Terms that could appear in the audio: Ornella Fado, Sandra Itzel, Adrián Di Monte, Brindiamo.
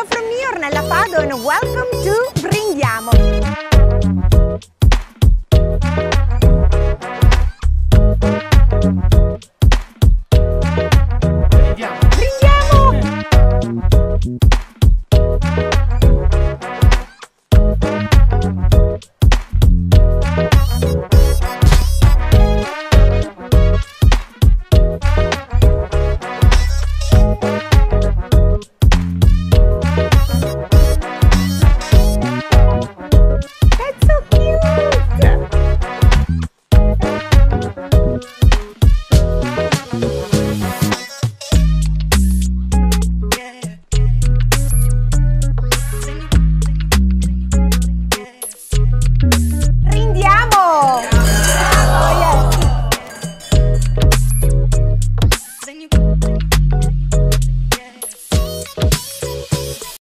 Hello from me, Ornella Fado, and welcome to Brindiamo. Brindiamo!